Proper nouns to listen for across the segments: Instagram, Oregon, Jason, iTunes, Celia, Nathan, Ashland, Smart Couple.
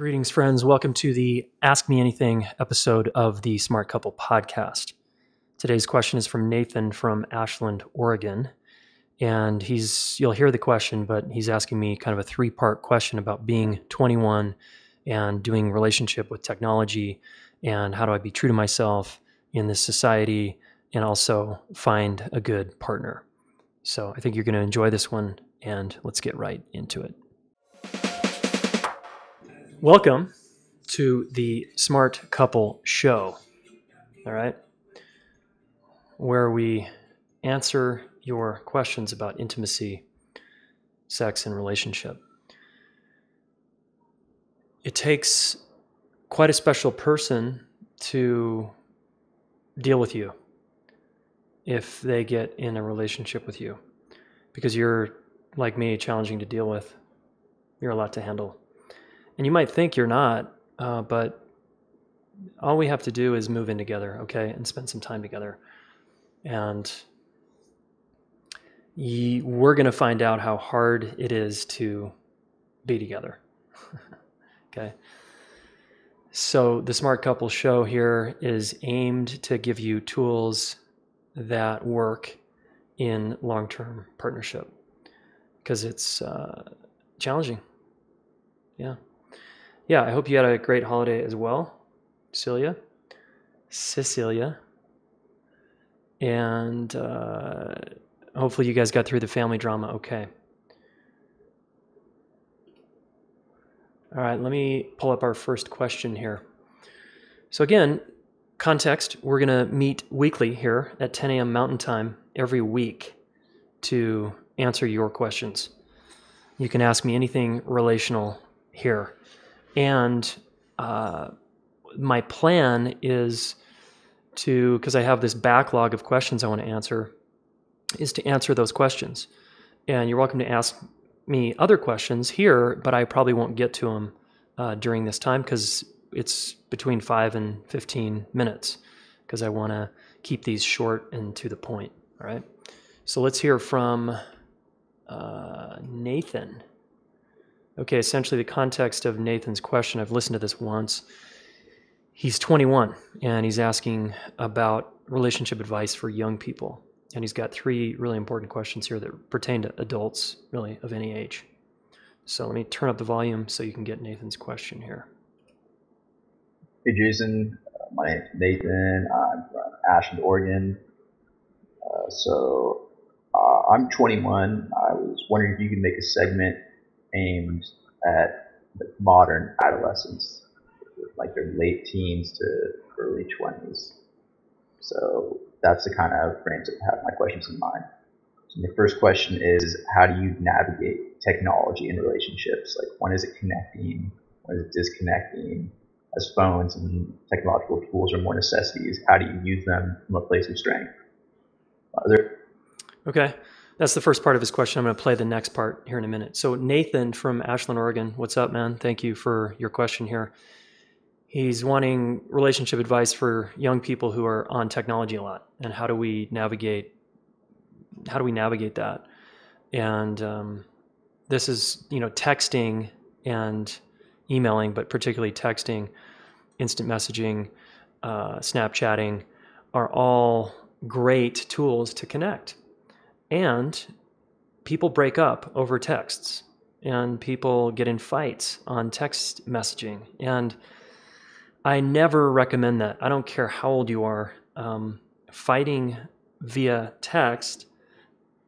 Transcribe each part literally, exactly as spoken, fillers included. Greetings, friends. Welcome to the Ask Me Anything episode of the Smart Couple podcast. Today's question is from Nathan from Ashland, Oregon. And he's, you'll hear the question, but he's asking me kind of a three-part question about being twenty-one and doing relationship with technology and how do I be true to myself in this society and also find a good partner. So I think you're going to enjoy this one, and let's get right into it. Welcome to the Smart Couple Show, all right, where we answer your questions about intimacy, sex, and relationship. It takes quite a special person to deal with you if they get in a relationship with you, because you're, like me, challenging to deal with. You're a lot to handle. And you might think you're not, uh, but all we have to do is move in together, okay, and spend some time together. And ye, we're going to find out how hard it is to be together, okay? So the Smart Couple Show here is aimed to give you tools that work in long-term partnership because it's uh, challenging, yeah. Yeah, I hope you had a great holiday as well, Celia, Cecilia, and uh, hopefully you guys got through the family drama okay. All right, let me pull up our first question here. So again, context, we're going to meet weekly here at ten a.m. Mountain Time every week to answer your questions. You can ask me anything relational here. And uh, my plan is to, because I have this backlog of questions I want to answer, is to answer those questions. And you're welcome to ask me other questions here, but I probably won't get to them uh, during this time because it's between five and fifteen minutes, because I want to keep these short and to the point. All right. So let's hear from uh, Nathan. Okay, essentially the context of Nathan's question, I've listened to this once. He's twenty-one, and he's asking about relationship advice for young people. And he's got three really important questions here that pertain to adults, really, of any age. So let me turn up the volume so you can get Nathan's question here. Hey, Jason. My name's Nathan. I'm from Ashland, Oregon. Uh, so uh, I'm twenty-one. I was wondering if you could make a segment aimed at the modern adolescents, like their late teens to early twenties. So that's the kind of frames that have my questions in mind. So the first question is, how do you navigate technology in relationships? Like, when is it connecting? When is it disconnecting? As phones and technological tools are more necessities, how do you use them from a place of strength? Are there- okay. That's the first part of his question. I'm going to play the next part here in a minute. So Nathan from Ashland, Oregon, what's up, man? Thank you for your question here. He's wanting relationship advice for young people who are on technology a lot, and how do we navigate? How do we navigate that? And um, this is, you know, texting and emailing, but particularly texting, instant messaging, uh, Snapchatting, are all great tools to connect. And people break up over texts, and people get in fights on text messaging. And I never recommend that. I don't care how old you are. Um, fighting via text,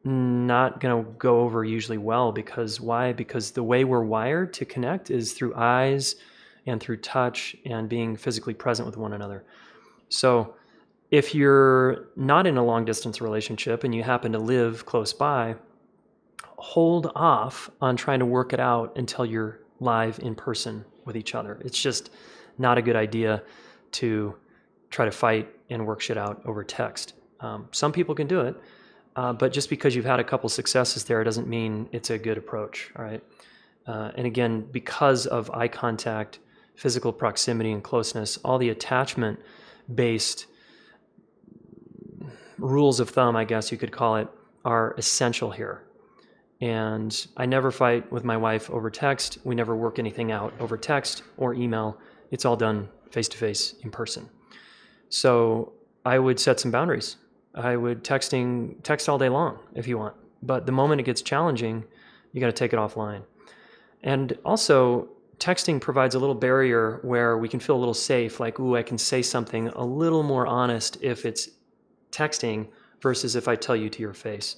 not going to go over usually well, because why? Because the way we're wired to connect is through eyes and through touch and being physically present with one another. So if you're not in a long-distance relationship and you happen to live close by, hold off on trying to work it out until you're live in person with each other. It's just not a good idea to try to fight and work shit out over text. Um, some people can do it, uh, but just because you've had a couple successes there doesn't mean it's a good approach, all right? Uh, and again, because of eye contact, physical proximity and closeness, all the attachment-based rules of thumb, I guess you could call it, are essential here. And I never fight with my wife over text. We never work anything out over text or email. It's all done face-to-face in person. So I would set some boundaries. I would texting text all day long if you want. But the moment it gets challenging, you got to take it offline. And also, texting provides a little barrier where we can feel a little safe, like, ooh, I can say something a little more honest if it's texting versus if I tell you to your face.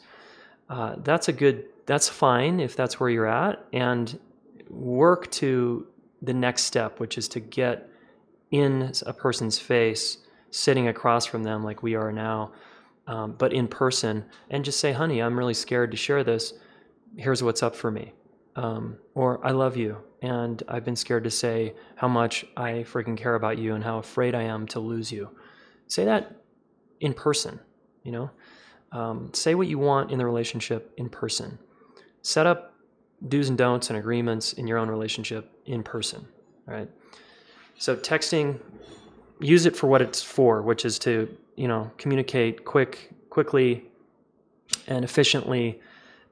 Uh, that's a good, that's fine if that's where you're at, and work to the next step, which is to get in a person's face, sitting across from them like we are now, um, but in person, and just say, honey, I'm really scared to share this. Here's what's up for me. Um, or I love you, and I've been scared to say how much I freaking care about you and how afraid I am to lose you. Say that in person, you know? Um, say what you want in the relationship in person. Set up do's and don'ts and agreements in your own relationship in person, right? So texting, use it for what it's for, which is to, you know, communicate quick, quickly and efficiently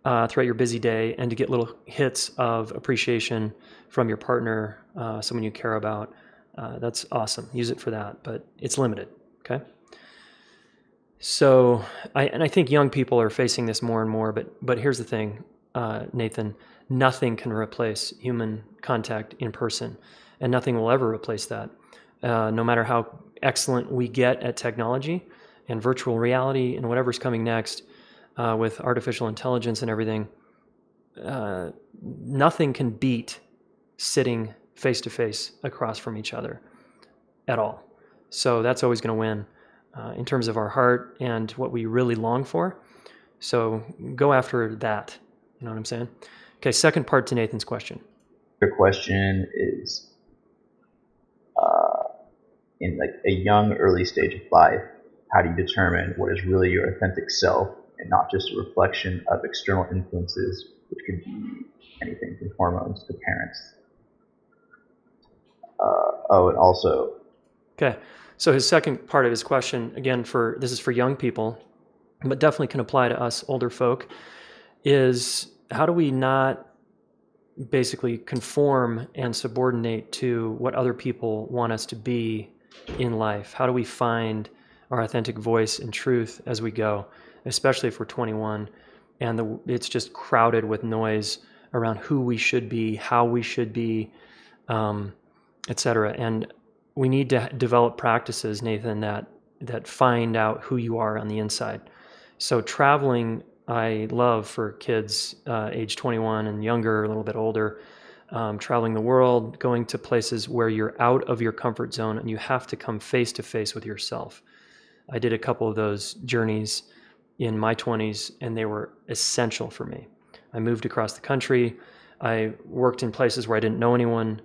Uh, throughout your busy day, and to get little hits of appreciation from your partner, uh, someone you care about. Uh, that's awesome. Use it for that, but it's limited. Okay. So, I, and I think young people are facing this more and more, but, but here's the thing, uh, Nathan, nothing can replace human contact in person, and nothing will ever replace that. Uh, no matter how excellent we get at technology and virtual reality and whatever's coming next, Uh, with artificial intelligence and everything, uh, nothing can beat sitting face-to-face across from each other at all. So that's always going to win uh, in terms of our heart and what we really long for. So go after that. You know what I'm saying? Okay, second part to Nathan's question. Your question is, uh, in like a young, early stage of life, how do you determine what is really your authentic self, and not just a reflection of external influences, which could be anything from hormones to parents? Uh, oh, and also... Okay, so his second part of his question, again, for this is for young people, but definitely can apply to us older folk, is how do we not basically conform and subordinate to what other people want us to be in life? How do we find our authentic voice and truth as we go, especially if we're twenty-one and the, it's just crowded with noise around who we should be, how we should be, um, et cetera. And we need to develop practices, Nathan, that, that find out who you are on the inside. So traveling, I love for kids uh, age twenty-one and younger, a little bit older, um, traveling the world, going to places where you're out of your comfort zone and you have to come face to face with yourself. I did a couple of those journeys in my twenties, and they were essential for me. I moved across the country. I worked in places where I didn't know anyone.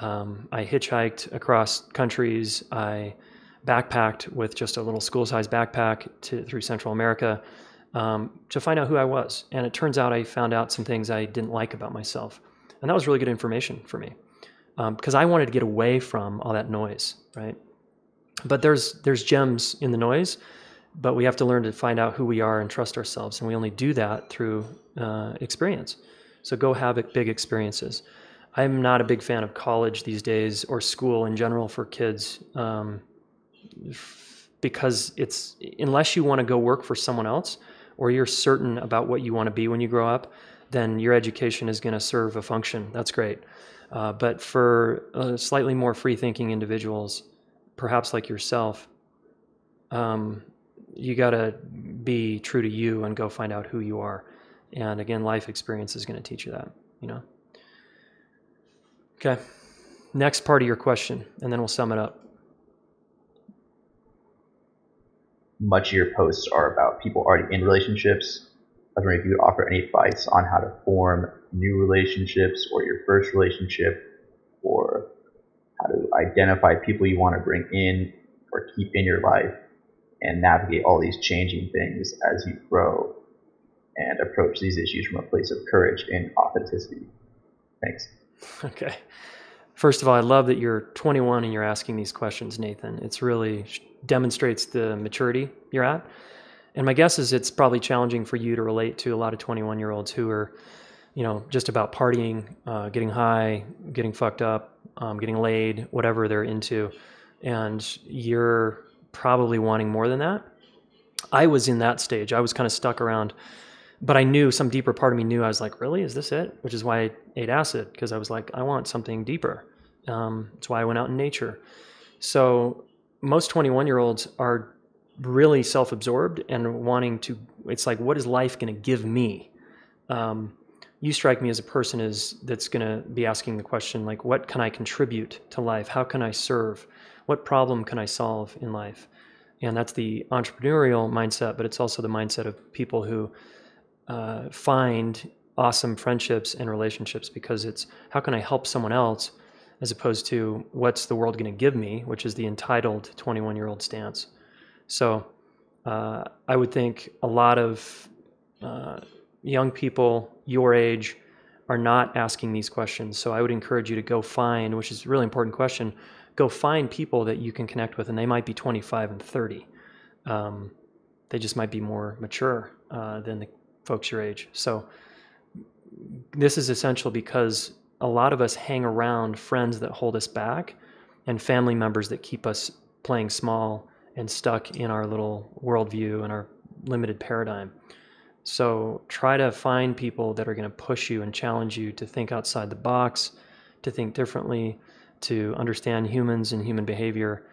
Um, I hitchhiked across countries. I backpacked with just a little school-sized backpack to, through Central America um, to find out who I was. And it turns out I found out some things I didn't like about myself. And that was really good information for me um, because I wanted to get away from all that noise, right? But there's there's gems in the noise, but we have to learn to find out who we are and trust ourselves, and we only do that through uh, experience. So go have big experiences. I'm not a big fan of college these days or school in general for kids um, because it's, unless you want to go work for someone else or you're certain about what you want to be when you grow up, then your education is going to serve a function. That's great. Uh, but for uh, slightly more free-thinking individuals, perhaps like yourself, um, you got to be true to you and go find out who you are. And again, life experience is going to teach you that, you know? Okay. Next part of your question, and then we'll sum it up. Much of your posts are about people already in relationships. I was wondering if you would offer any advice on how to form new relationships or your first relationship, or how to identify people you want to bring in or keep in your life, and navigate all these changing things as you grow and approach these issues from a place of courage and authenticity. Thanks. Okay. First of all, I love that you're twenty-one and you're asking these questions, Nathan. It's really demonstrates the maturity you're at. And my guess is it's probably challenging for you to relate to a lot of twenty-one-year-olds who are, you know, just about partying, uh, getting high, getting fucked up, um, getting laid, whatever they're into. And you're probably wanting more than that. I was in that stage. I was kind of stuck around, but I knew, some deeper part of me knew, I was like, really, is this it? Which is why I ate acid, because I was like, I want something deeper. Um, that's why I went out in nature. So most twenty-one-year-olds are really self-absorbed and wanting to, it's like, what is life going to give me? Um, you strike me as a person is that's going to be asking the question, like, what can I contribute to life? How can I serve? What problem can I solve in life? And that's the entrepreneurial mindset, but it's also the mindset of people who uh, find awesome friendships and relationships, because it's, how can I help someone else, as opposed to what's the world going to give me, which is the entitled twenty-one-year-old stance. So uh, I would think a lot of uh, young people your age are not asking these questions. So I would encourage you to go find, which is a really important question, go find people that you can connect with, and they might be twenty-five and thirty. Um, they just might be more mature uh, than the folks your age. So this is essential, because a lot of us hang around friends that hold us back and family members that keep us playing small and stuck in our little worldview and our limited paradigm. So try to find people that are going to push you and challenge you to think outside the box, to think differently, to understand humans and human behavior.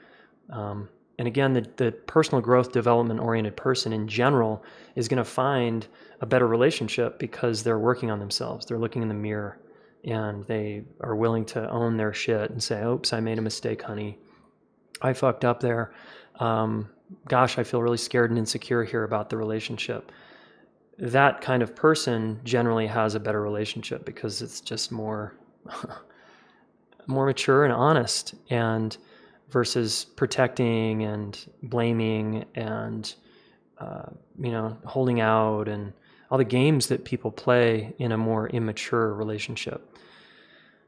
Um, and again, the, the personal growth, development-oriented person in general is going to find a better relationship because they're working on themselves. They're looking in the mirror, and they are willing to own their shit and say, oops, I made a mistake, honey. I fucked up there. Um, gosh, I feel really scared and insecure here about the relationship. That kind of person generally has a better relationship, because it's just more... more mature and honest, and versus protecting and blaming and, uh, you know, holding out and all the games that people play in a more immature relationship.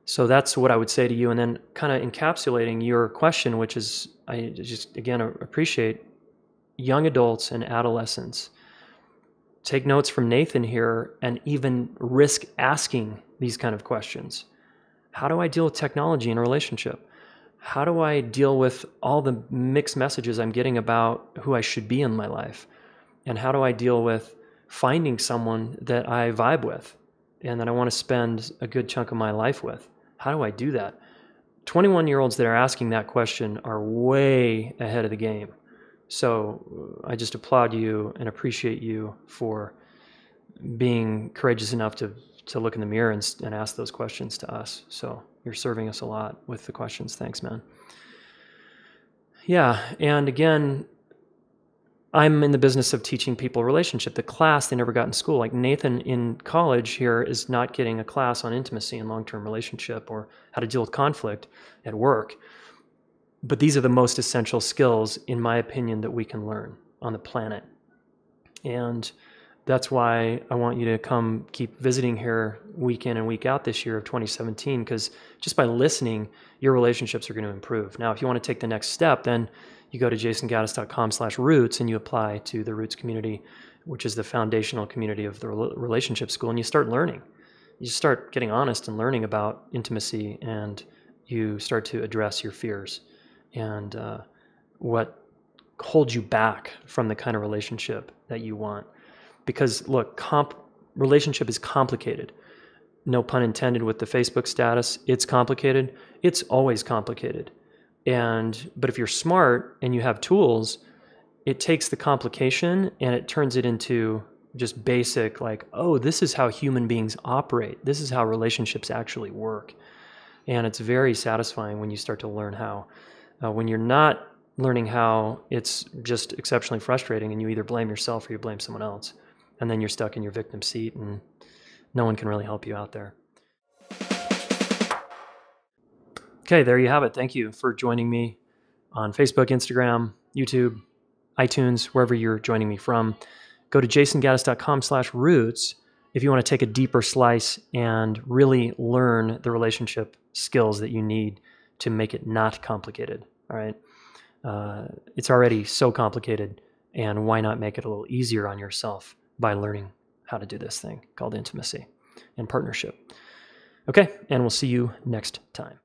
So that's what I would say to you. And then kind of encapsulating your question, which is, I just, again, appreciate young adults and adolescents. Take notes from Nathan here, and even risk asking these kind of questions. How do I deal with technology in a relationship? How do I deal with all the mixed messages I'm getting about who I should be in my life? And how do I deal with finding someone that I vibe with and that I want to spend a good chunk of my life with? How do I do that? twenty-one-year-olds that are asking that question are way ahead of the game. So I just applaud you and appreciate you for being courageous enough to to look in the mirror and, and ask those questions to us. So you're serving us a lot with the questions. Thanks, man. Yeah. And again, I'm in the business of teaching people relationship, the class they never got in school. Like Nathan in college here is not getting a class on intimacy and long-term relationship or how to deal with conflict at work. But these are the most essential skills, in my opinion, that we can learn on the planet. And that's why I want you to come keep visiting here week in and week out this year of twenty seventeen, because just by listening, your relationships are going to improve. Now, if you want to take the next step, then you go to jason gaddis dot com slash roots and you apply to the Roots community, which is the foundational community of the relationship school, and you start learning. You start getting honest and learning about intimacy, and you start to address your fears and uh, what holds you back from the kind of relationship that you want. Because look, comp relationship is complicated. No pun intended with the Facebook status. It's complicated. It's always complicated. And, but if you're smart and you have tools, it takes the complication and it turns it into just basic, like, oh, this is how human beings operate. This is how relationships actually work. And it's very satisfying when you start to learn how. Uh, when you're not learning how, it's just exceptionally frustrating, and you either blame yourself or you blame someone else. And then you're stuck in your victim seat and no one can really help you out there. Okay, there you have it. Thank you for joining me on Facebook, Instagram, YouTube, iTunes, wherever you're joining me from. Go to jason gaddis dot com slash roots if you want to take a deeper slice and really learn the relationship skills that you need to make it not complicated. All right. Uh, it's already so complicated. And why not make it a little easier on yourself by learning how to do this thing called intimacy and partnership. Okay, and we'll see you next time.